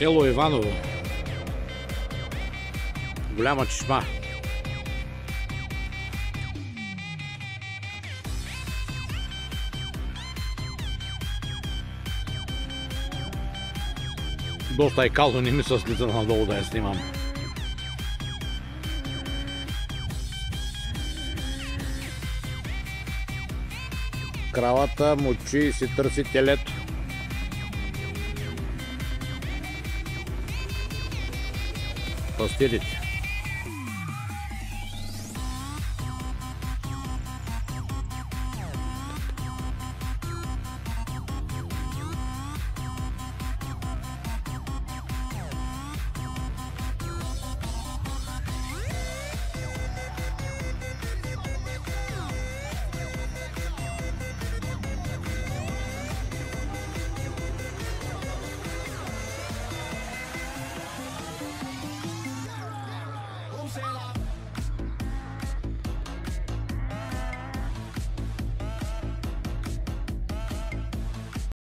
Село Иваново. Голяма чешма. Доста е кално, не ми се слиза надолу да я снимам. Кравата мочи и си търси телето. Пастирите.